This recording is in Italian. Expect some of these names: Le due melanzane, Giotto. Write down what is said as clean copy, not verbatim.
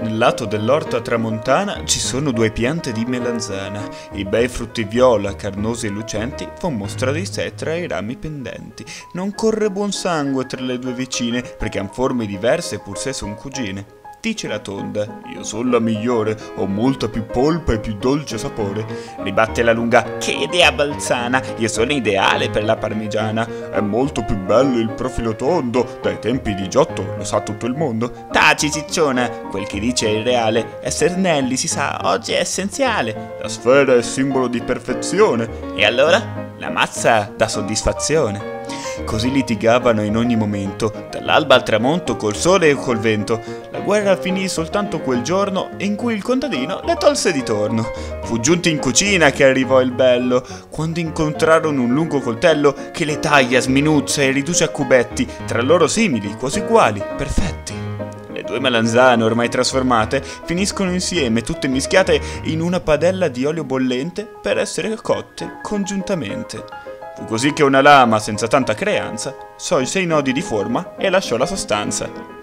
Nel lato dell'orta tramontana ci sono due piante di melanzana. I bei frutti viola, carnosi e lucenti, fan mostra di sé tra i rami pendenti. Non corre buon sangue tra le due vicine, perché han forme diverse pur se son cugine. Dice la tonda: io sono la migliore, ho molta più polpa e più dolce sapore. Ribatte la lunga: che idea balzana, io sono ideale per la parmigiana. È molto più bello il profilo tondo, dai tempi di Giotto lo sa tutto il mondo. Taci cicciona, quel che dice è irreale, esser Nelli si sa oggi è essenziale. La sfera è simbolo di perfezione, e allora la mazza dà soddisfazione. Così litigavano in ogni momento, dall'alba al tramonto, col sole e col vento. La guerra finì soltanto quel giorno in cui il contadino le tolse di torno. Fu giunti in cucina che arrivò il bello, quando incontrarono un lungo coltello che le taglia, sminuzza e riduce a cubetti, tra loro simili, quasi uguali, perfetti. Le due melanzane ormai trasformate finiscono insieme, tutte mischiate, in una padella di olio bollente per essere cotte congiuntamente. Fu così che una lama, senza tanta creanza, solse i nodi di forma e lasciò la sostanza.